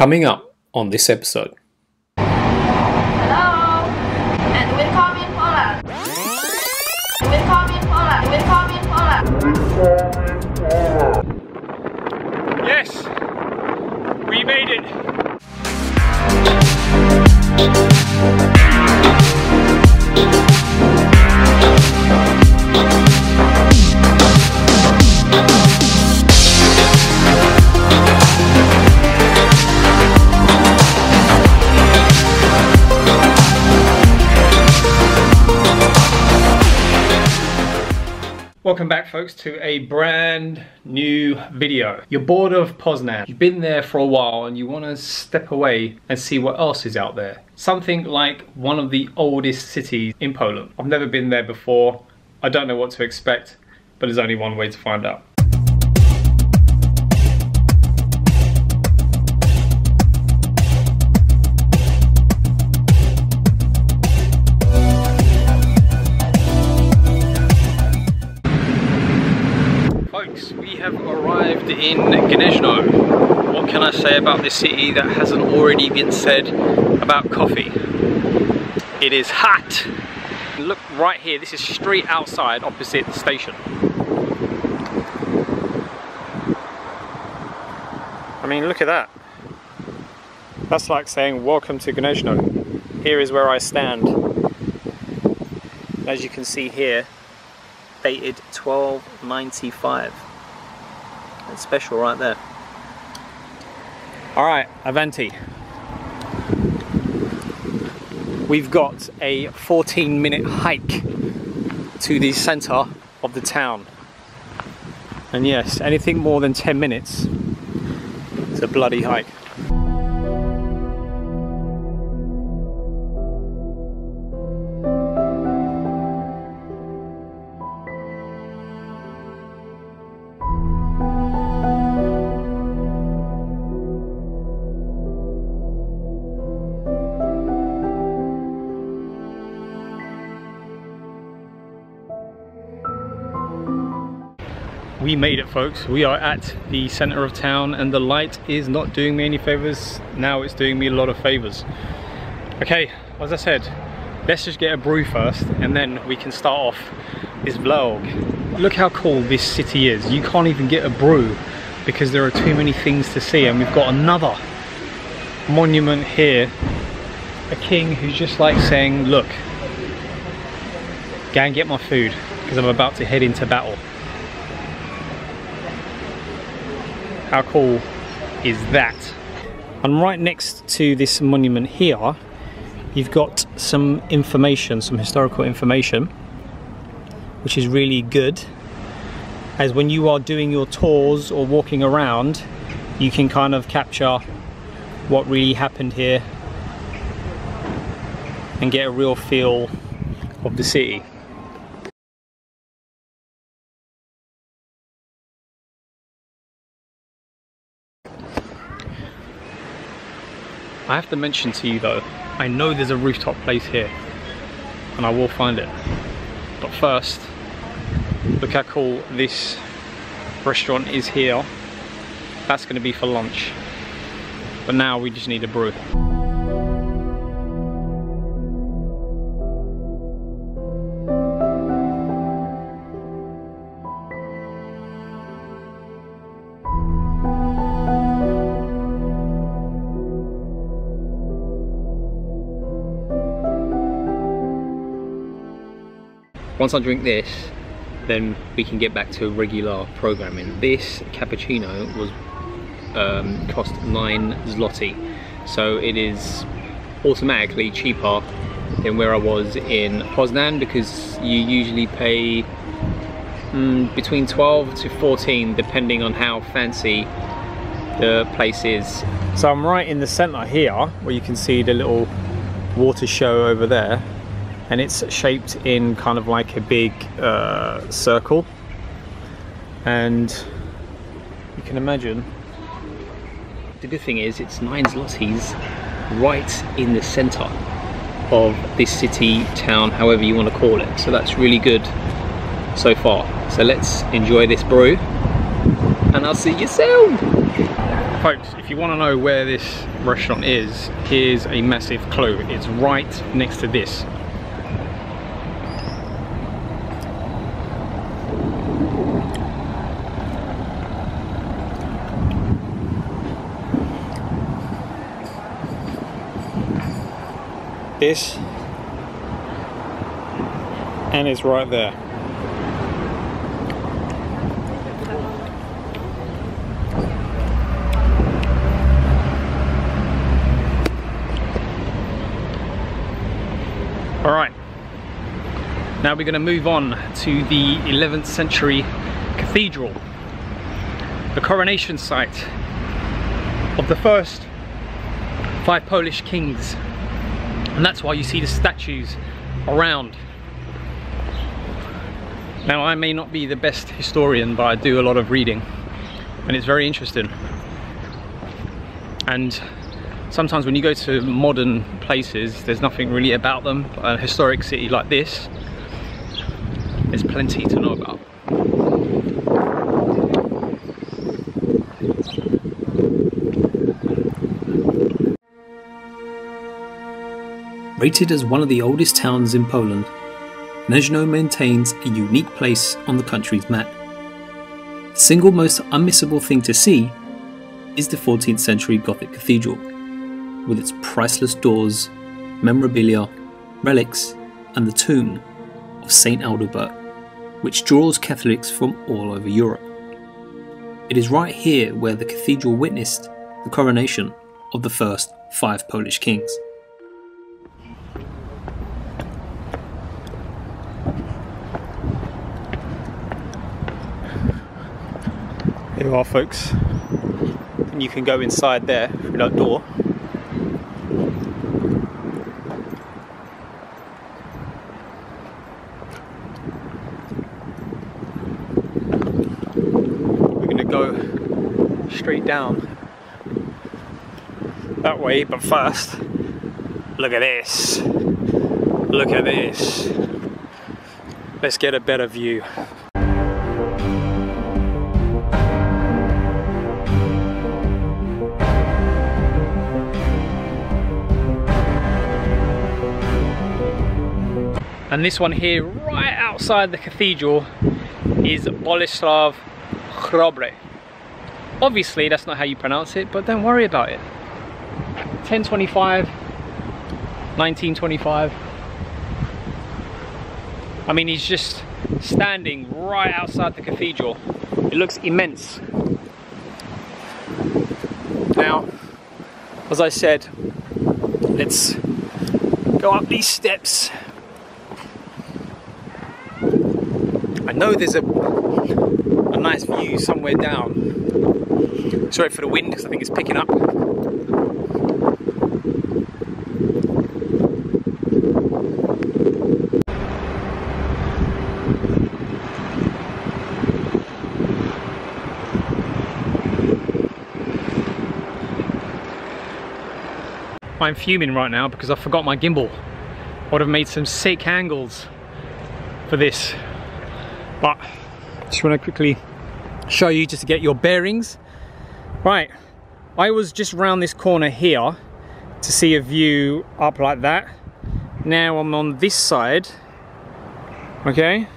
coming up on this episode. Hello, and welcome in Poland. Welcome in Poland. Welcome in Poland. Yes, we made it. Welcome back, folks, to a brand new video. You're bored of Poznań. You've been there for a while and you want to step away and see what else is out there. Something like one of the oldest cities in Poland. I've never been there before. I don't know what to expect, but there's only one way to find out. In Gniezno. What can I say about this city that hasn't already been said about coffee? It is hot. Look right here, this is straight outside opposite the station. I mean, look at that. That's like saying welcome to Gniezno. Here is where I stand. As you can see here, dated 1295. It's special right there. Alright, Avanti. We've got a 14-minute hike to the centre of the town. And yes, anything more than 10 minutes, it's a bloody hike. We made it, folks. We are at the center of town and the light is not doing me any favors. Now it's doing me a lot of favors. Okay, as I said, let's just get a brew first and then we can start off this vlog. Look how cool this city is. You can't even get a brew because there are too many things to see, and we've got another monument here. A king who's just like saying, look, go and get my food because I'm about to head into battle. How cool is that? And right next to this monument here, you've got some information, some historical information, which is really good, as when you are doing your tours or walking around, you can kind of capture what really happened here and get a real feel of the city. I have to mention to you though, I know there's a rooftop place here and I will find it. But first, look how cool this restaurant is here. That's going to be for lunch. But now we just need a brew. Once I drink this, then we can get back to regular programming. This cappuccino was cost 9 zloty, so it is automatically cheaper than where I was in Poznań, because you usually pay between 12 to 14 depending on how fancy the place is. So I'm right in the center here, where you can see the little water show over there. And it's shaped in kind of like a big circle, and you can imagine. The good thing is it's 9 zlotys right in the center of this city, town, however you want to call it. So that's really good so far. So let's enjoy this brew and I'll see you soon. Folks, if you want to know where this restaurant is, here's a massive clue. It's right next to this. This, and it's right there. All right, now we're going to move on to the 11th century cathedral, the coronation site of the first 5 Polish kings. And that's why you see the statues around. Now, I may not be the best historian, but I do a lot of reading, and it's very interesting. And sometimes when you go to modern places, there's nothing really about them. But a historic city like this, there's plenty to know about. Rated as one of the oldest towns in Poland, Gniezno maintains a unique place on the country's map. The single most unmissable thing to see is the 14th century Gothic cathedral, with its priceless doors, memorabilia, relics, and the tomb of St. Adalbert, which draws Catholics from all over Europe. It is right here where the cathedral witnessed the coronation of the first 5 Polish kings. Here we are, folks, and you can go inside there through that door. We're going to go straight down that way, but first, look at this. Look at this. Let's get a better view. And this one here, right outside the cathedral, is Bolesław Chrobry. Obviously, that's not how you pronounce it, but don't worry about it. 1025, 1925. I mean, he's just standing right outside the cathedral. It looks immense. Now, as I said, let's go up these steps. I know there's a nice view somewhere down. Sorry for the wind, because I think it's picking up. I'm fuming right now because I forgot my gimbal. I would have made some sick angles for this. But just want to quickly show you just to get your bearings. Right, I was just round this corner here to see a view up like that. Now I'm on this side, okay?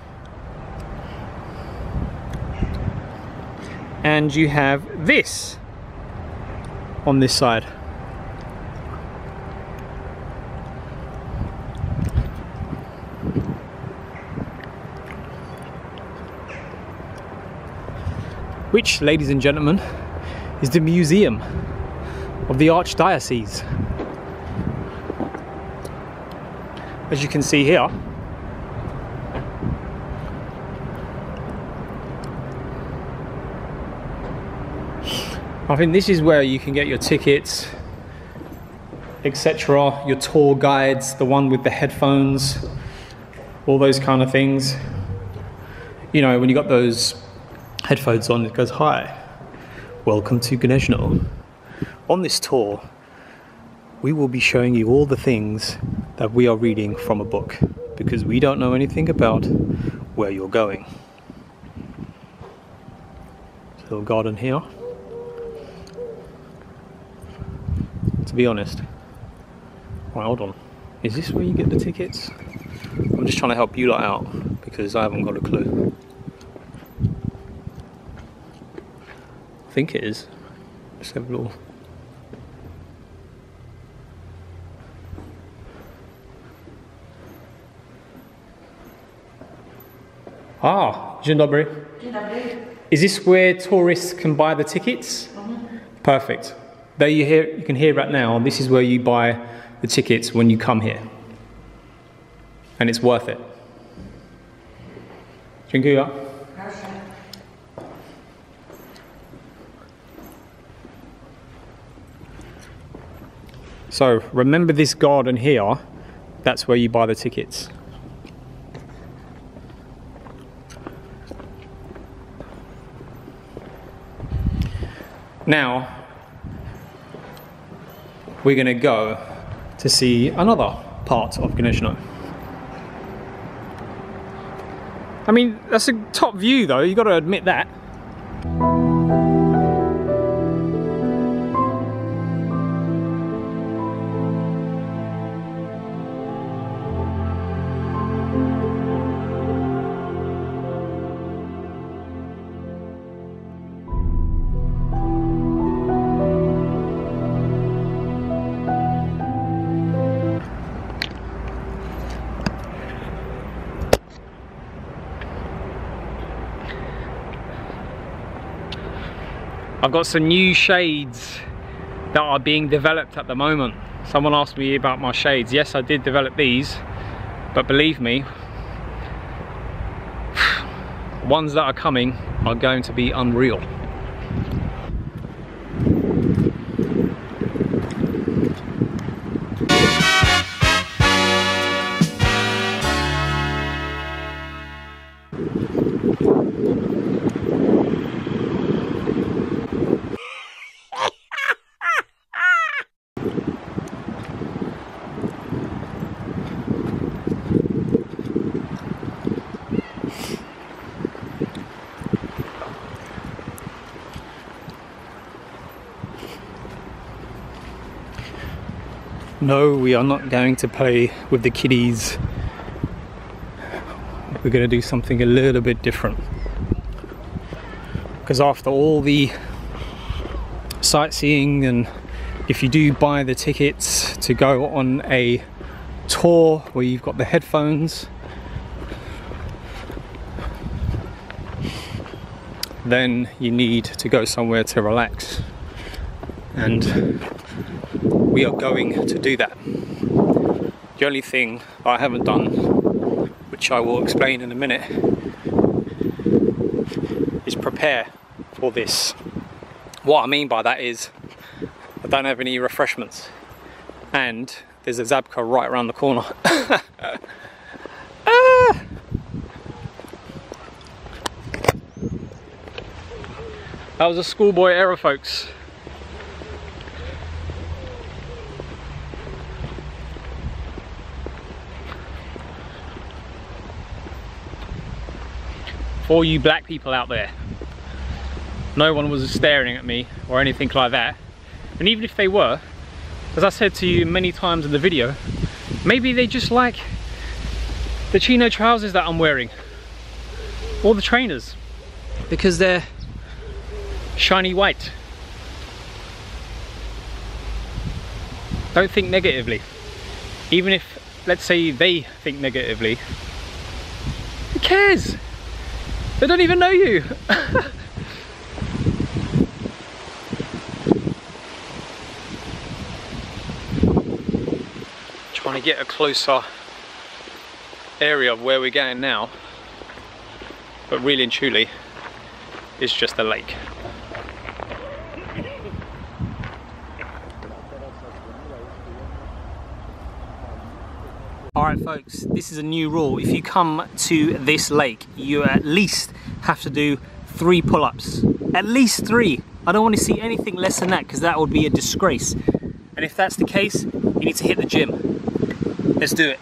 And you have this on this side. Which, ladies and gentlemen, is the museum of the Archdiocese. As you can see here. I think this is where you can get your tickets, etc., your tour guides, the one with the headphones, all those kind of things. You know, when you got those headphones on, it goes, "Hi, welcome to Gniezno. On this tour, we will be showing you all the things that we are reading from a book, because we don't know anything about where you're going." Little garden here. to be honest. Right, hold on. Is this where you get the tickets? I'm just trying to help you lot out because I haven't got a clue. I think it is. Let's have a little. Ah, dzień dobry. Dzień dobry. Is this where tourists can buy the tickets? Mm-hmm. Perfect. There you can hear right now, this is where you buy the tickets when you come here. And it's worth it. Dziękuję. So, remember this garden here, that's where you buy the tickets. Now, we're going to go to see another part of Gniezno. I mean, that's a top view though, you've got to admit that. I've got some new shades that are being developed at the moment. Someone asked me about my shades. Yes, I did develop these, but believe me, ones that are coming are going to be unreal. No, we are not going to play with the kiddies. We're going to do something a little bit different. Because after all the sightseeing, and if you do buy the tickets to go on a tour where you've got the headphones, then you need to go somewhere to relax. And we are going to do that. The only thing I haven't done, which I will explain in a minute, is prepare for this. What I mean by that is I don't have any refreshments and there's a Żabka right around the corner. That was a schoolboy error, folks. All you black people out there, no one was staring at me or anything like that, and even if they were, as I said to you many times in the video, maybe they just like the chino trousers that I'm wearing or the trainers because they're shiny white. Don't think negatively. Even if, let's say, they think negatively, who cares? They don't even know you. Trying to get a closer area of where we're going now, but really and truly it's just a lake. Alright folks, this is a new rule. If you come to this lake, you at least have to do 3 pull-ups. At least 3. I don't want to see anything less than that because that would be a disgrace. And if that's the case, you need to hit the gym. Let's do it.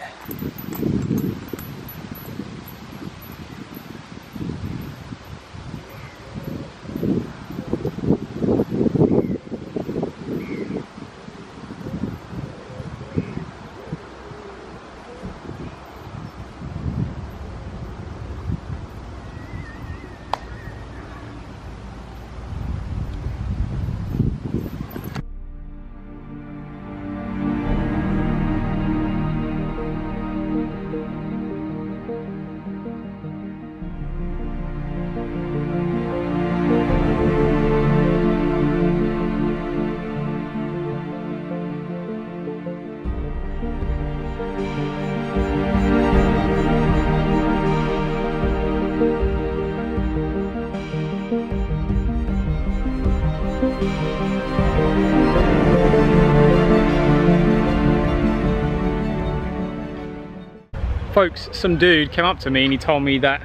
Folks, some dude came up to me and he told me that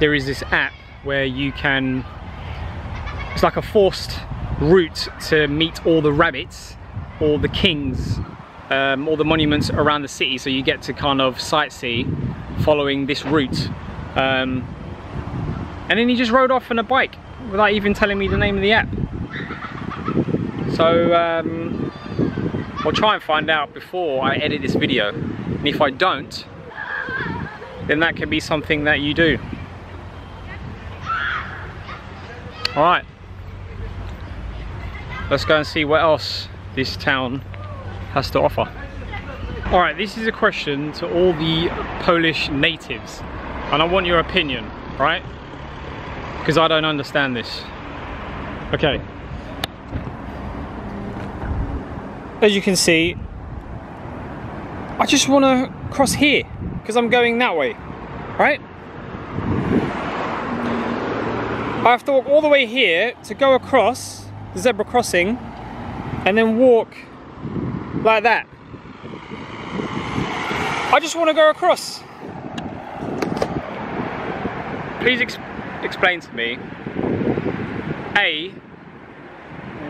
there is this app where you can, it's like a forced route to meet all the rabbits, all the kings, all the monuments around the city, so you get to kind of sightsee following this route. And then he just rode off on a bike without even telling me the name of the app. So I'll try and find out before I edit this video, and if I don't, then that can be something that you do. Alright, let's go and see what else this town has to offer. Alright, this is a question to all the Polish natives, and I want your opinion, right? Because I don't understand this. Okay. As you can see, I just want to cross here because I'm going that way, right? I have to walk all the way here to go across the zebra crossing and then walk like that. I just want to go across. Please explain to me, A,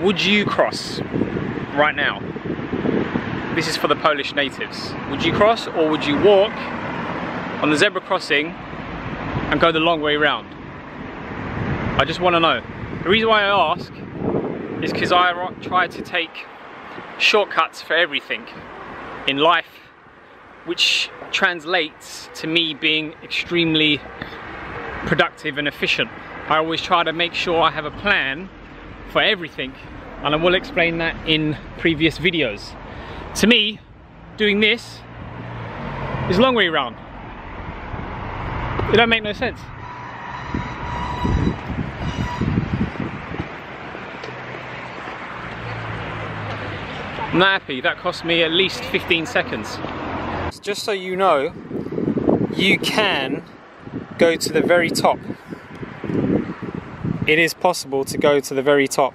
would you cross right now? This is for the Polish natives. Would you cross, or would you walk on the zebra crossing and go the long way round? I just want to know. The reason why I ask is because I try to take shortcuts for everything in life, which translates to me being extremely productive and efficient. I always try to make sure I have a plan for everything, and I will explain that in previous videos. To me, doing this is a long way around. It don't make no sense. I'm not happy. That cost me at least 15 seconds. Just so you know, you can go to the very top. It is possible to go to the very top,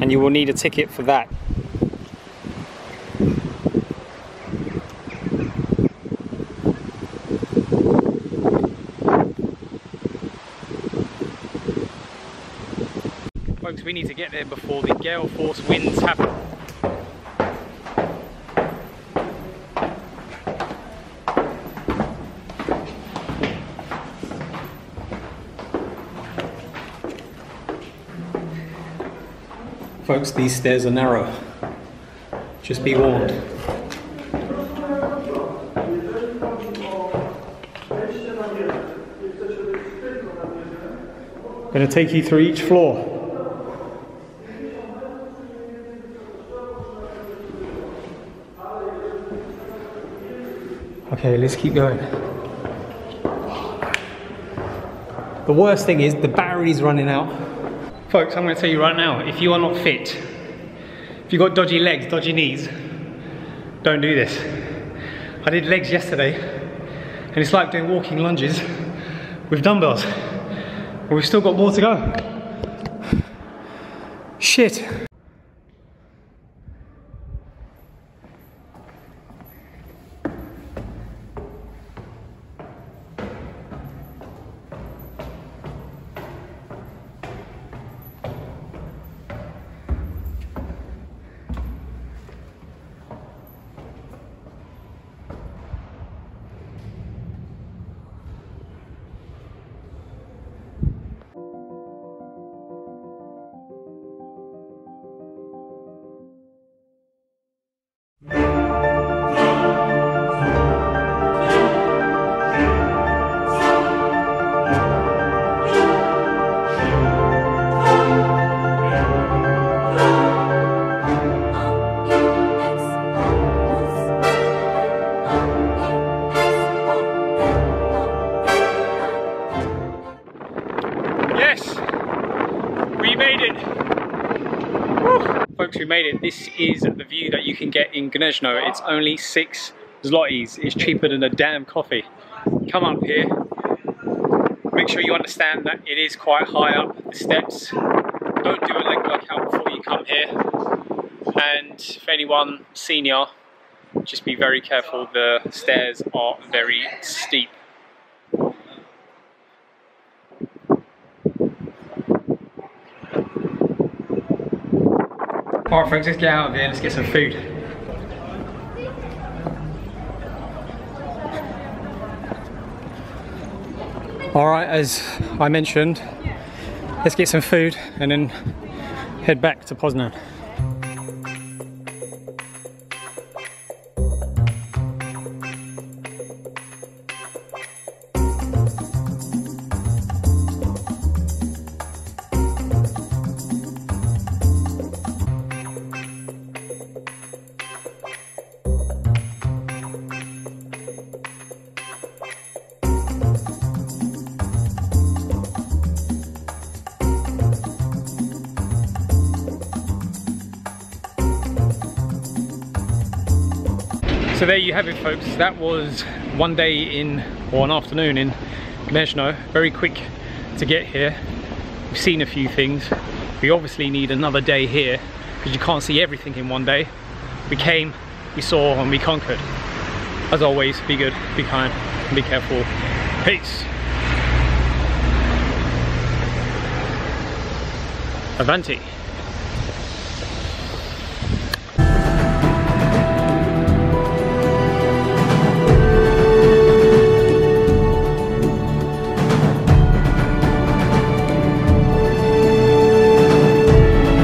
and you will need a ticket for that. Folks, we need to get there before the gale force winds happen. Folks, these stairs are narrow. Just be warned. I'm going to take you through each floor. Okay, let's keep going. The worst thing is the battery's running out. Folks, I'm going to tell you right now, if you are not fit, if you've got dodgy legs, dodgy knees, don't do this. I did legs yesterday, and it's like doing walking lunges with dumbbells, and we've still got more to go. Shit. We made it. This is the view that you can get in Gniezno. It's only 6 zlotys. It's cheaper than a damn coffee. Come up here. Make sure you understand that it is quite high up the steps. Don't do a leg workout before you come here. And for anyone senior, Just be very careful, the stairs are very steep. Alright folks, let's get out of here, let's get some food. Alright, as I mentioned, let's get some food and then head back to Poznań. So there you have it folks, that was one day in, or an afternoon in Gniezno. Very quick to get here, we've seen a few things. We obviously need another day here because you can't see everything in one day. We came, we saw and we conquered. As always, be good, be kind, and be careful. Peace! Avanti!